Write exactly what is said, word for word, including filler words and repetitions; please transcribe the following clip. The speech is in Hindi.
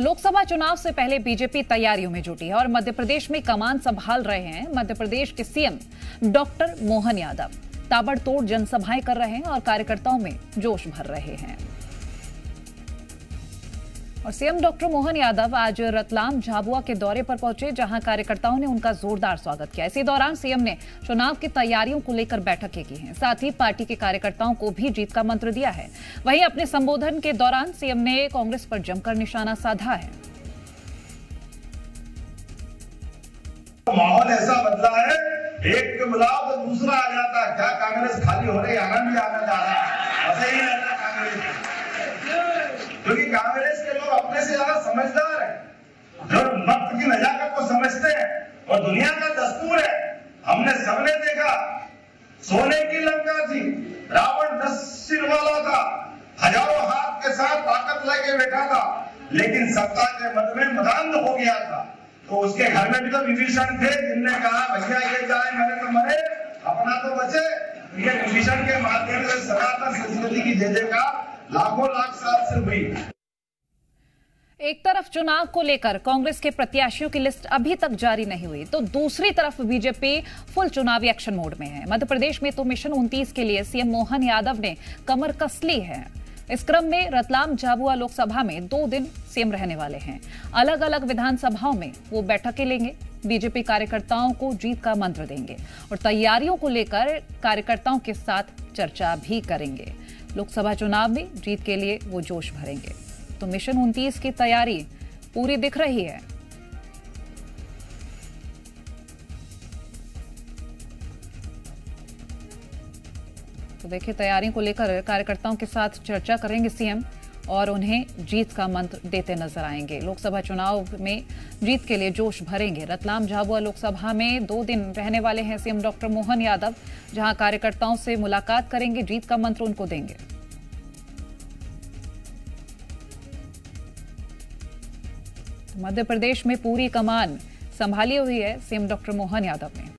लोकसभा चुनाव से पहले बीजेपी तैयारियों में जुटी है और मध्य प्रदेश में कमान संभाल रहे हैं मध्य प्रदेश के सीएम डॉक्टर मोहन यादव। ताबड़तोड़ जनसभाएं कर रहे हैं और कार्यकर्ताओं में जोश भर रहे हैं। और सीएम डॉक्टर मोहन यादव आज रतलाम झाबुआ के दौरे पर पहुंचे, जहां कार्यकर्ताओं ने उनका जोरदार स्वागत किया। इसी दौरान सीएम ने चुनाव की तैयारियों को लेकर बैठकें की हैं, साथ ही पार्टी के कार्यकर्ताओं को भी जीत का मंत्र दिया है। वहीं अपने संबोधन के दौरान सीएम ने कांग्रेस पर जमकर निशाना साधा है। माहौल ऐसा बदला है, एक मिलाओ तो दूसरा आ जाता है। क्या कांग्रेस खाली हो रही, आनंद भी आनंद आ रहा है। क्योंकि कांग्रेस के लोग अपने से ज्यादा समझदार हैं, जो वक्त की नजाकत को समझते हैं और दुनिया का दस्तूर है। हमने सबने देखा, सोने की लंका थी, रावण दस सिर वाला था, हजारों हाथ के साथ ताकत लेके बैठा था, लेकिन सत्ता के मत में मदान हो गया था। तो उसके घर में भी तो विभीषण थे, जिनने कहा भैया ये जाए मरे तो मरे, अपना तो बचे। ये विभीषण के माध्यम से सनातन संस्कृति की जय जयकार लाखों लाख साल से हुई। एक तरफ चुनाव को लेकर कांग्रेस के प्रत्याशियों की लिस्ट अभी तक जारी नहीं हुई, तो दूसरी तरफ बीजेपी फुल चुनावी एक्शन मोड में है। मध्य प्रदेश में तो मिशन उनतीस के लिए सीएम मोहन यादव ने कमर कस ली है। इस क्रम में रतलाम झाबुआ लोकसभा में दो दिन सीएम रहने वाले हैं। अलग अलग विधानसभाओं में वो बैठकें लेंगे, बीजेपी कार्यकर्ताओं को जीत का मंत्र देंगे और तैयारियों को लेकर कार्यकर्ताओं के साथ चर्चा भी करेंगे। लोकसभा चुनाव में जीत के लिए वो जोश भरेंगे। तो मिशन उनतीस की तैयारी पूरी दिख रही है। तो देखिए, तैयारियों को लेकर कार्यकर्ताओं के साथ चर्चा करेंगे सीएम और उन्हें जीत का मंत्र देते नजर आएंगे। लोकसभा चुनाव में जीत के लिए जोश भरेंगे। रतलाम झाबुआ लोकसभा में दो दिन रहने वाले हैं सीएम डॉक्टर मोहन यादव, जहां कार्यकर्ताओं से मुलाकात करेंगे, जीत का मंत्र उनको देंगे। मध्य प्रदेश में पूरी कमान संभाली हुई है सीएम डॉक्टर मोहन यादव ने।